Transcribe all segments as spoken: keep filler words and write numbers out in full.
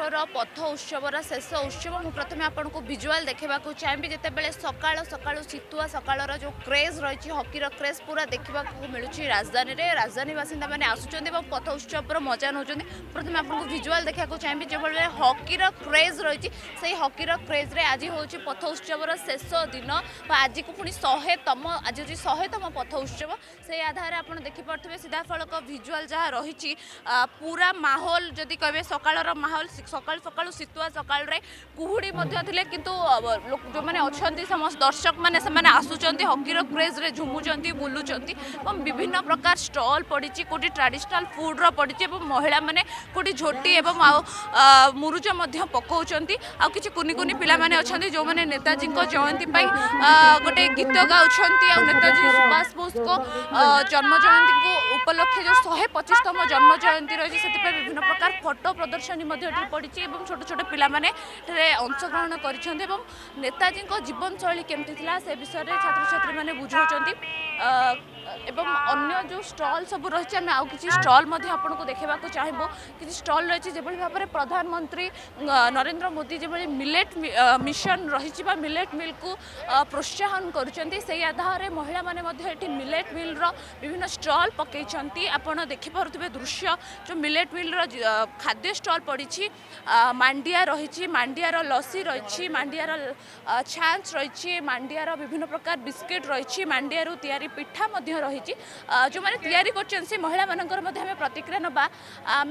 वर्षर पथ उत्सवर शेष उत्सव मु प्रथम आपको विजुआल देखा चाहिए जितेबाला सका सका शीतुआ सकाल जो क्रेज रही हकीर क्रेज पूरा देखा मिलूँ राजधानी में राजधानी बासिंदा मैंने आसुच्च पथ उत्सव मजा नौ प्रथम आपको विजुआल देखा चाहिए जो भाई हकीर क्रेज रही से हकीर क्रेज रे आज हूँ पथ उत्सवर शेष दिन आज को पुणी शहेतम आज हूँ शहेतम पथ उत्सव से आधार आप देखिपे सीधाफलक विजुआल जहाँ रही पूरा माहौल जदि कहे सकाल माहौल सका सका शीतुआ सकाल कुहुड़ी कि जो मैंने अच्छा समस्त दर्शक मैंने से आसुँच हकीर क्रेज्रे झुमुंट बुलूँच विभिन्न प्रकार स्टल पड़ी कौटी ट्राडिशनाल फुड्र पड़ी महिला मैंने कौटी झोटी एवं मुरुज पकाउंट आनी कुनिकुनि पाने अच्छा जो मैंने नेताजी जयंती गोटे गीत गाँव नेताजी सुभाष बोस को जन्म जयंती को उपलक्ष्य जो शहे पच्चीसतम जन्म जयंती रही है से विभिन्न प्रकार फोटो प्रदर्शनी पड़ी छोट छोट पाने अंशग्रहण कर नेताजी जीवन शैली केमती से विषय में छात्र छात्री मैंने बुझाऊँ एवं अन्य जो स्टॉल सब रही आम आउ कि स्टॉल आपको देखा चाहबू कि स्टॉल रही जो भाव में प्रधानमंत्री नरेंद्र मोदी जो मिलेट मिशन रही मिलेट मिल को प्रोत्साहन करुँच आधार महिला मैंने मिलेट मिल विभिन्न स्टॉल पकई आपड़ देखिपे दृश्य जो मिलेट मिल खाद्य स्टॉल पड़ी मांडिया रही मांडियार लस्सी रही मांडियार छांच रही मांडियार विभिन्न प्रकार बिस्किट रही मांडियारू तैयारी पिठा रही जो मैंने तैयारी कर महिला मानक प्रतिक्रिया नवा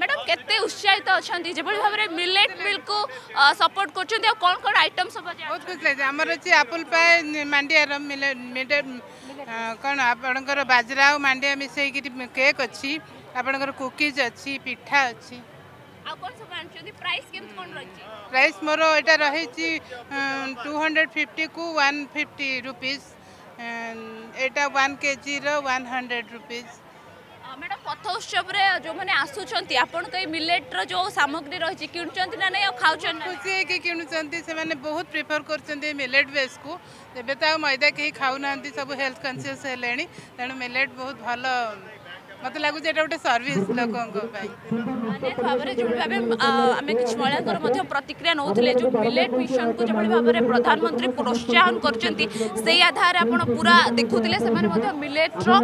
मैडम केते उत्साहित अच्छा जो भाव में मिलेट मिल को सपोर्ट कर कौन कौन आइटम सब बहुत खुश लगे आम अच्छे आपुल पाए मांडियार कौन आपणकर बाजरा मांडिया मिसई केक अच्छी आपणकर कुकीज अच्छी पिठा अच्छी प्राइस मोर एटा रही टू हंड्रेड फिफ्टी को वन फिफ्टी रुपीज एटा वन के G one hundred rupees madam पथ उत्सव जो मैंने आसुँच आपन कई मिलेट रो जो सामग्री रही किणुंट ना नहीं खाऊँ खुशी कि किणुंट से मैंने बहुत प्रिफर कर मिलेट बेस को तेज तो मैदा कहीं खाऊना सब हेल्थ कन्सीयस है तेणु मिलेट बहुत भल मत लगुच गोटे सर्विस लोक भाव में जो भाव आम कि महिला प्रतिक्रिया नौते जो मिलेट मिशन को जो भाव में प्रधानमंत्री प्रोत्साहन कर आधार आप पूरा देखुले से मिलेट्र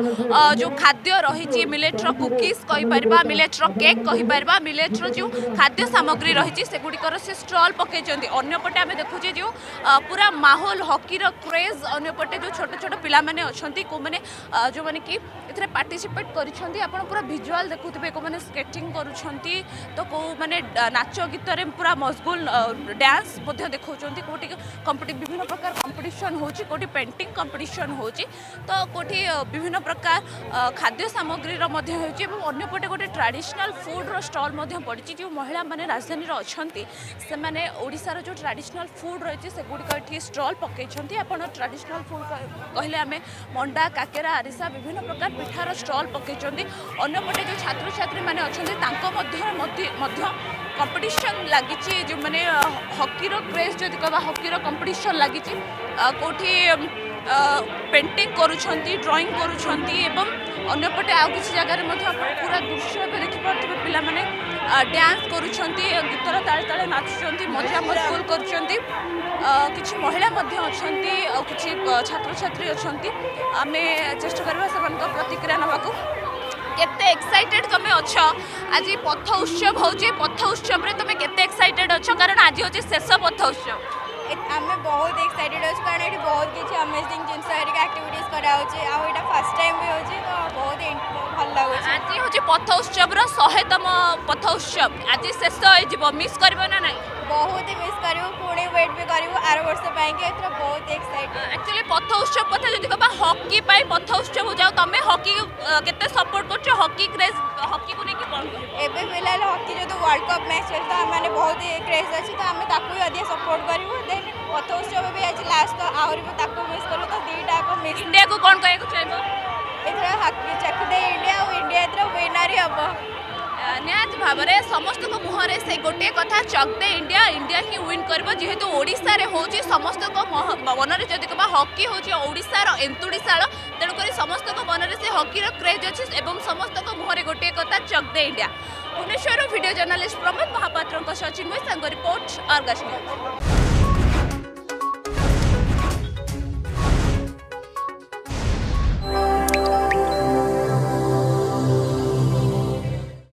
जो खाद्य रही मिलेट्र कुकीज कहीपर मिलेट्र केक् कहीपर मिलेट्र जो खाद्य सामग्री रही सेगुड़िकर से स्टल पकई अंपटे आम देखुचे जो पूरा माहौल हकीर क्रेज अंपटे जो छोट छोट पाने अच्छा को मैंने जो मैंने कि एथे पार्टिसिपेट कर आप पूरा भिजुआल देखुए को मैंने स्केटिंग करुँच तो को मैंने नाच गीत पूरा मजगुल डांस देखा कौटी कंपिट विभिन्न प्रकार कंपिटिशन होची कौटी पेंटिंग कंपिटिशन होची तो कौटी विभिन्न प्रकार खाद्य सामग्री होनेपटे गोटे ट्राडिशनल फुड्र स्टल पड़ी जो महिला मैंने राजधानी अच्छा से मैंने ओडिशार जो ट्राडिशनल फुड रही से गुड़िक स्टल पकई आप ट्राडिशनल फुड कहले आम मंडा काकेरा आरिसा विभिन्न प्रकार पिठार स्टल पकई अन्यपटे जो छात्र छात्री मैंने अच्छा कंपटीशन लगी जो मैंने हकीर क्रेज जो कह हकीर कंपटीशन लगी कौटी पेंटिंग करुँच ड्राइंग करपटे आउ कि जगार पूरा दृश्य देखिपे पाने डांस करुँच गीतर ताले ताले नाचुंट मजा मजबूल कर किसी महिला अच्छा किसी छात्र छात्री अच्छा आम चेस्ट करवा से प्रतिक्रिया नवाको केते एक्साइटेड तुम्हें अच्छ आज पथ उत्सव हो पथ उत्सव में तुम्हें केते एक्साइटेड अच्छ कारण आज हूँ शेष पथ उत्सव आम बहुत एक्साइटेड अच्छे कारण ये बहुत किसी अमेजिंग जिनस एक्टिविटीज कराया फर्स्ट टाइम भी होची तो बहुत भल लगे आज हूँ पथ उत्सव शहेतम पथ उत्सव आज शेष हो मिस कर बहुत ही मिस कर पुणे वेट भी करूँ आर वर्ष बहुत एक्साइट एक्चुअली पथ उत्सव कथा जी कह हकी पथ उत्सव जाओ तुम हकी के सपोर्ट कर हकी क्रेज हकी को लेकिन कौन एवं फिलहाल हकी जो वर्ल्ड कप मैच चल तो आम बहुत क्रेज अच्छी तो आम ताकू अधिक सपोर्ट करूँ देन पथ उत्सव भी आज लास्ट तो आहरी मिस करूँ तो दुईटा मिस इंडिया को कौन कहना चाहिए एथर हकी चकदे इंडिया इंडिया एथर विनर ही हम निहाती भाव में समस्त मुहर से गोटे कथा चकदे इंडिया इंडिया ही विन कर जेहेतु ओडिशा रे होची समस्त मन में जदि कह हॉकी होशार एंतुड़शाड़ तेणुक समस्त मन में से हॉकी क्रेज अच्छी एवं समस्त मुहर गोटे कथा Chak De India. Bhubaneswar video journalist Pramod Mahapatra Sachin Vaishnav report Argus news.